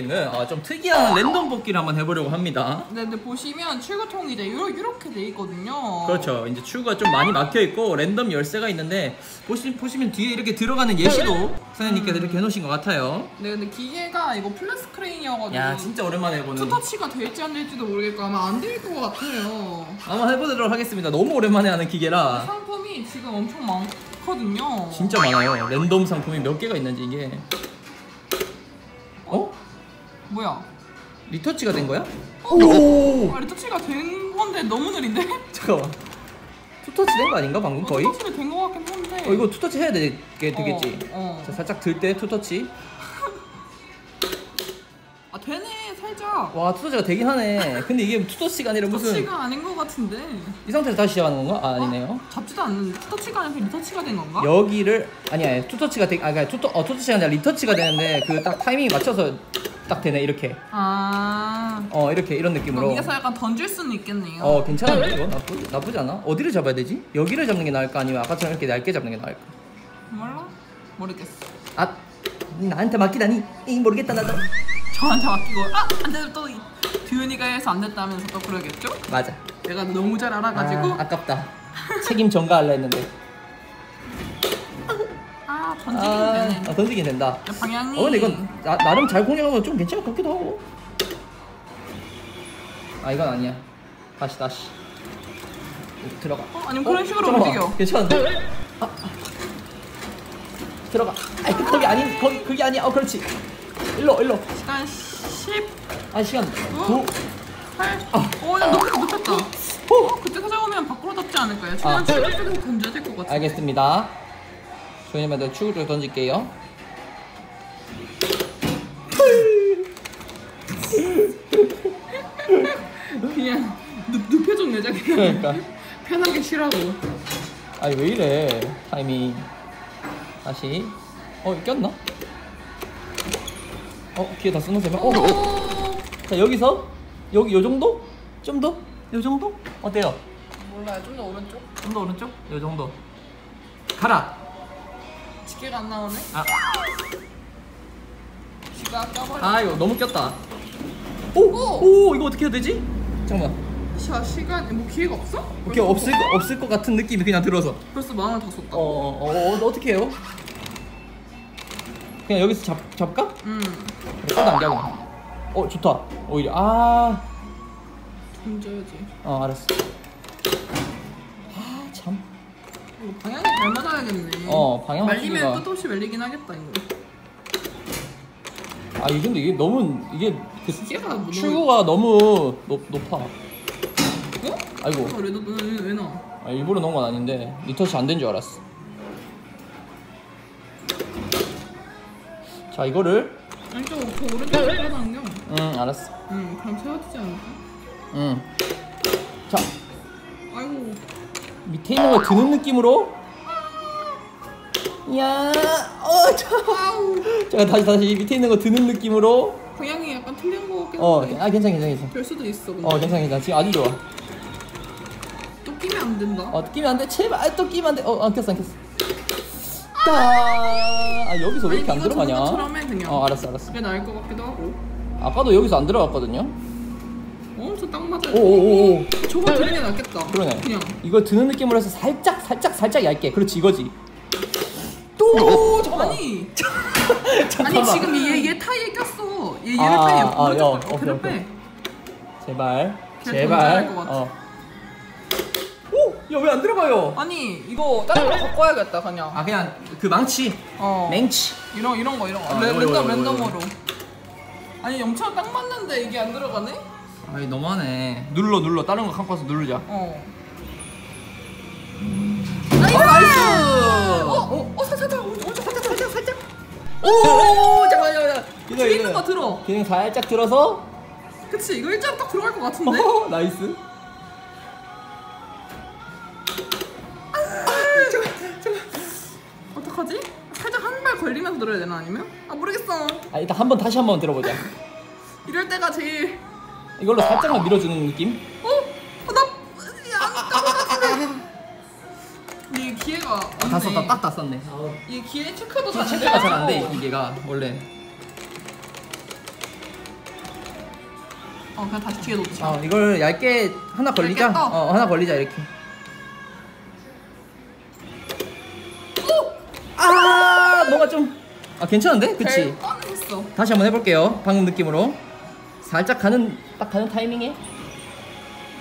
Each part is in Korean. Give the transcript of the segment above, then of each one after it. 있는 좀 특이한 랜덤 뽑기를 한번 해보려고 합니다. 네, 근데 보시면 출구통이 이제 이렇게 돼 있거든요. 그렇죠. 이제 출구가 좀 많이 막혀 있고 랜덤 열쇠가 있는데 보시면 뒤에 이렇게 들어가는 예시도 선생님께서 이렇게 해놓으신 것 같아요. 네, 근데 기계가 이거 플랫스크린이어가지고 야 진짜 오랜만에 해보는. 투터치가 될지 안 될지도 모르겠고 아마 안 될 것 같아요. 한번 해보도록 하겠습니다. 너무 오랜만에 하는 기계라. 상품이 지금 엄청 많거든요. 진짜 많아요. 랜덤 상품이 몇 개가 있는지 이게. 어? 뭐야? 리터치가 된 거야? 오! 아, 리터치가 된 건데 너무 느린데? 잠깐만. 투터치 된 거 아닌가 방금 거의? 투터치를 된 거 같긴 한데. 이거 투터치 해야 되겠지? 자, 살짝 들 때 투터치. 아 되네 살짝. 와 투터치가 되긴 하네. 근데 이게 투터치가 아니라 무슨? 투터치가 아닌 거 같은데. 이 상태에서 다시 시작하는 건가? 아, 아니네요. 잡지도 않는 투터치가 아니라 리터치가 된 건가? 여기를 아니야 투터치가 되 아까 그러니까 투터치가 아니라 리터치가 되는데 그 딱 타이밍 맞춰서 딱 되네 이렇게. 아. 이렇게 이런 느낌으로. 여기서 약간 던질 수는 있겠네요. 괜찮은데 이거 나쁘지 않아? 어디를 잡아야 되지? 여기를 잡는 게 나을까 아니면 아까처럼 이렇게 얇게 잡는 게 나을까? 몰라 모르겠어. 아 나한테 맡기다니 모르겠다 나도. 저한테 맡기고 안 돼도 또 듀윤이가 해서 안 됐다면서 또 그러겠죠? 맞아. 내가 너무 잘 알아가지고 아깝다. 책임 전가하려 했는데. 던지긴 되네. 던지긴 된다. 방향이. 근데 이건 나름 잘 공략하면 좀 괜찮을 것 같기도 하고. 아 이건 아니야. 다시. 들어가. 아니면 그런 식으로 움직여. 괜찮은데? 들어가. 아이 거기 아닌 거기 그게 아니야. 그렇지. 일로 시간 10 아 시간 9 8 오 나 놓쳤다 그때 찾아오면 밖으로 덮지 않을까요? 최대한 출구 쪽에서 던져야 될 것 같아요. 알겠습니다. 조님한테 출구 쪽에 던질게요. 그냥 눕혀줘 내자 그냥. 그러니까 편하게 쉬라고. 아니 왜 이래 타이밍. 다시 꼈나? 귀에 다 쓰는 세면. 자 여기서 여기 요 정도? 좀 더? 요 정도? 어때요? 몰라요. 좀 더 오른쪽? 좀 더 오른쪽? 요 정도. 가라. 집게가 안 나오네. 집게가 껴버려. 이거 너무 꼈다. 오 이거 어떻게 해야 되지? 잠깐만. 시간 기회가 없어? 기회 없을 것 같은 느낌이 그냥 들어서. 벌써 만원 다 썼다. 어떻게 해요? 그냥 여기서 잡을까? 안 잡아. 좋다. 오히려 던져야지. 알았어. 참. 방향이 잘 맞아야겠네. 방향 말리면 끝없이 말리긴 하겠다 이거. 근데 이게 너무 이게 그 출구가 너무 높아. 아이고. 왜 넣어? 일부러 넣은 건 아닌데 리터치 안 된 줄 알았어. 자 이거를 왼쪽 그 오른쪽으로 끌어당겨. 알았어. 그럼 세워지지 않을까? 자 아이고 밑에 있는 거 드는 느낌으로. 야 제가 다시 밑에 있는 거 드는 느낌으로. 방향이 약간 틀린 거 같긴 한데. 괜찮아. 별 수도 있어 근데. 괜찮아. 지금 아주 좋아. 또 끼면 안 된다. 또 끼면 안 돼. 제발 또 끼면 안 돼. 안 꼈어. 여기서 왜 이렇게 안 들어가냐? 알았어. 그게 나을 것 같기도 하고. 아까도 여기서 안 들어갔거든요? 저 딱 맞아요. 오오오. 저거 드는 게 낫겠다. 그러네. 그냥. 이걸 드는 느낌으로 해서 살짝 얇게. 그렇지, 이거지. 잠깐만. 잠깐만. 지금 얘 타이에 꼈어. 얘를 타이에 꼈어. 그래 빼. 제발. 야 왜 안 들어가요? 이거 다른 거 바꿔야겠다 그냥. 그냥 그 망치. 맹치. 이런 거. 랜덤으로. 영철아 딱 맞는데 이게 안 들어가네? 아이 너무하네. 눌러. 다른 거 갖고 와서 누르자. 나이스. 살짝. 오 잠깐만. 뒤에 있는 거 들어. 그냥 살짝 들어서. 그치 이거 일자로 딱 들어갈 것 같은데. 나이스. 어떡하지? 살짝 한 발 걸리면서 들어야 되나 아니면? 모르겠어. 일단 다시 한번 들어보자. 이럴 때가 제일. 이걸로 살짝만 밀어주는 느낌? 이 기회가 없네. 다 썼네. 이 기회 체크도 잘 안 돼. 체크가 잘 안 돼 이 기계가 원래. 그냥 다시 뒤에 놓지. 이걸 얇게 하나 걸리자. 얇게 하나 걸리자 이렇게. 오! 아, 뭔가 좀. 괜찮은데? 그치? 뻔했어. 다시 한번 해볼게요. 방금 느낌으로. 살짝 가는, 딱 가는 타이밍에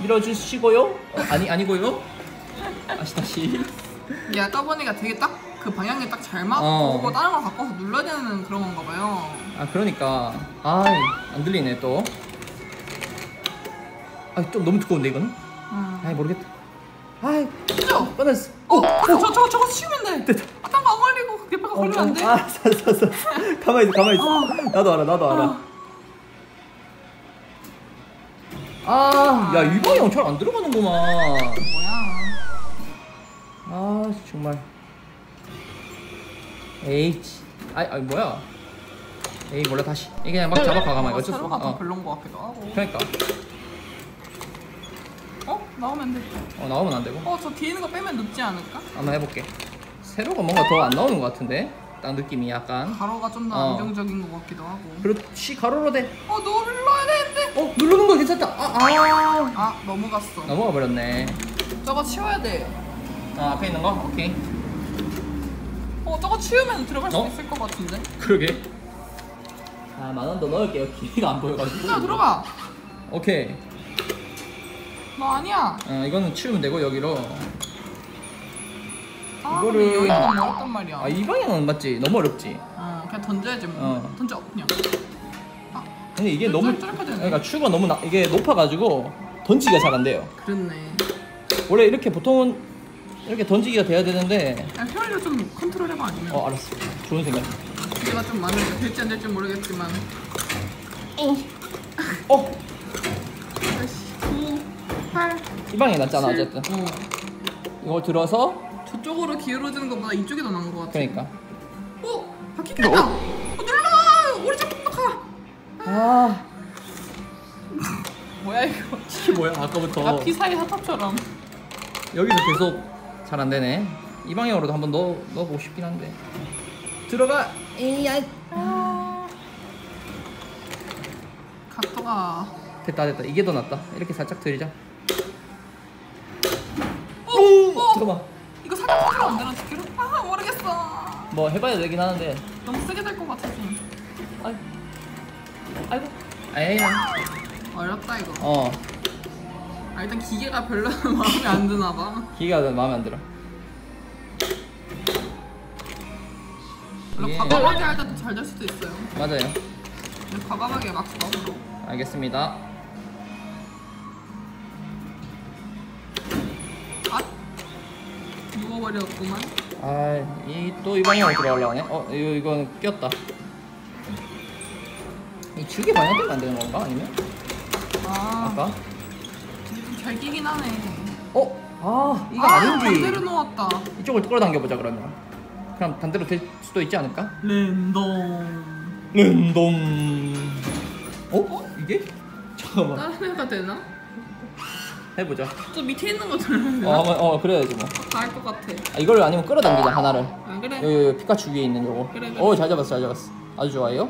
밀어주시고요. 아니고요. 다시. 야, 떠보니까 되게 딱 그 방향에 딱 잘 맞고 다른 걸 바꿔서 눌러야 되는 그런 건가 봐요. 그러니까. 안 들리네 또. 좀 너무 두꺼운데 이거는? 모르겠다. 그죠? 뻔했어. 저거 치우면 돼. 됐다. 딴거 안 걸리고 옆에가 걸리면 안 돼. 가만히 있어. 나도 알아. 야, 유방이 형 잘 안 들어가는구만. 뭐야. 정말. 아이 뭐야. 몰라 다시. 그냥 막 잡아가 가만히. 어쩔 수 없어. 잡아가 별론 거 같기도 하고. 그러니까. 나오면 안 돼. 나오면 안 되고. 저 뒤에 있는 거 빼면 늦지 않을까? 한번 해볼게. 세로가 뭔가 더 안 나오는 것 같은데? 딱 느낌이 약간. 가로가 좀 더 안정적인 것 같기도 하고. 그렇지, 가로로 돼. 눌러야 되는데. 누르는 거 괜찮다. 넘어갔어. 넘어가 버렸네. 저거 치워야 돼. 앞에 있는 거? 오케이. 저거 치우면 들어갈 수 있을 것 같은데? 그러게. 만원 더 넣을게요. 길이가 안 보여가지고. 자, 들어가. 오케이. 너 아니야. 이거는 치우면 되고 여기로. 이거를 여기 좀 어렵단 말이야. 이 방향은 맞지? 너무 어렵지? 그냥 던져야지 뭐. 던져 그냥. 근데 이게 너무 그러니까 추가 너무 이게 높아가지고 던지기가 잘 안 돼요. 그렇네. 원래 이렇게 보통은 이렇게 던지기가 돼야 되는데. 효율로 좀 컨트롤해봐 아니면. 알았어. 좋은 생각. 기회가 좀 많은데 될지 안 될지 모르겠지만. 이 방향이 낫잖아 어쨌든. 이걸 들어서. 저쪽으로 기울어지는 것보다 이쪽이 더 나은 것 같아. 그러니까. 바퀴 꼈다. 눌러! 우리 잡고 가. 뭐야 이거? 이게 뭐야 아까부터. 바퀴 사이 핫탑처럼. 여기서 계속 잘 안 되네. 이 방향으로도 한번 넣어보고 싶긴 한데. 들어가. 각도가. 됐다. 이게 더 낫다. 이렇게 살짝 들이자. 잠깐만. 이거 살짝 틀어 안 되나 듣기로? 모르겠어. 뭐 해봐야 되긴 하는데 너무 쓰게 될 것 같아서. 아이고 어렵다 이거. 일단 기계가 별로 마음에 안 드나 봐. 기계가 마음에 안 들어. 원래 과감하게 할 때도 잘 될 수도 있어요. 맞아요. 과감하게 막 써보고. 알겠습니다. 버렸구만. 또 이 방향으로 들어가려네. 이건 꼈다. 이 줄기 방향 때문에 안 되는 건가? 아니면? 아까? 근데 좀 잘 끼긴 하네. 이거 아닌지. 반대로 놓았다. 이쪽을 끌어당겨 보자 그러면. 그럼 반대로 될 수도 있지 않을까? 랜덤. 이게? 잠깐만. 다른 애가 되나? 해보자. 저 밑에 있는 거 들면 되나? 그래야지 뭐. 다 할 것 같아. 이걸 아니면 끌어당기자 하나를. 그래? 여기 피카츄 위에 있는 요거. 그래. 잘 잡았어. 아주 좋아요.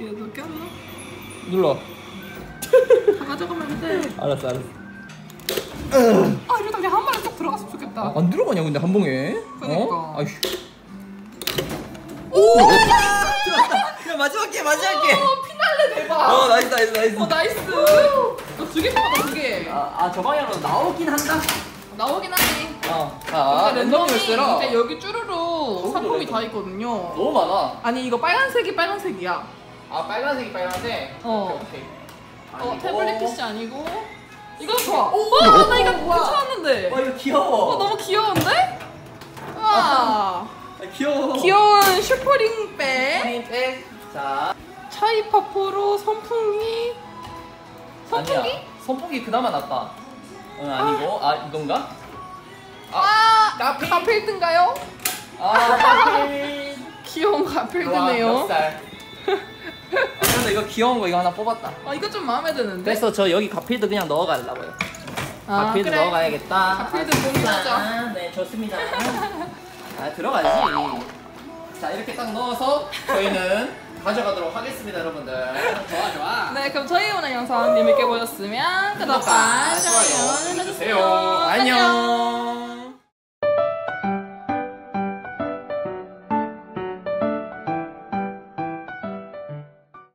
얘도 꼈나? 눌러. 다 가져가면 돼. 알았어. 이러다 그냥 한 번에 쏙 들어갔으면 좋겠다. 안 들어가냐 근데 한 봉에? 그러니까. 오! 야 마지막 게 피날레 대박. 나이스. 나이스. 두 개 뽑았다, 두 개. 저 방향으로 나오긴 한다. 나오긴 하네. 랜덤을 쓰라. 근데 여기 쭈루루 상품이 다 있거든요. 너무 많아. 아니 이거 빨간색이야. 빨간색. 오케이. 태블릿 PC 아니고. 이거 좋아. 나 이거 괜찮았는데. 이거 귀여워. 너무 귀여운데? 귀여운 슈퍼링백. 자. 차이파포로 선풍기? 아니야. 선풍기 그나마 낫다. 아니고. 이건가? 가필드인가요? 가필드. 귀여운 가필드네요. 근데 이거 귀여운 거 이거 하나 뽑았다. 이거 좀 마음에 드는데? 그래서 저 여기 가필드 그냥 넣어가려고요. 가필드 그래. 넣어가야겠다. 가필드 고민하자. 네, 좋습니다. 들어가지. 자, 이렇게 딱 넣어서 저희는 가져가도록 하겠습니다, 여러분들. 좋아. 네. 네, 그럼 저희 오늘 영상 재밌게 보셨으면 구독과 좋아요 눌러주세요. 안녕.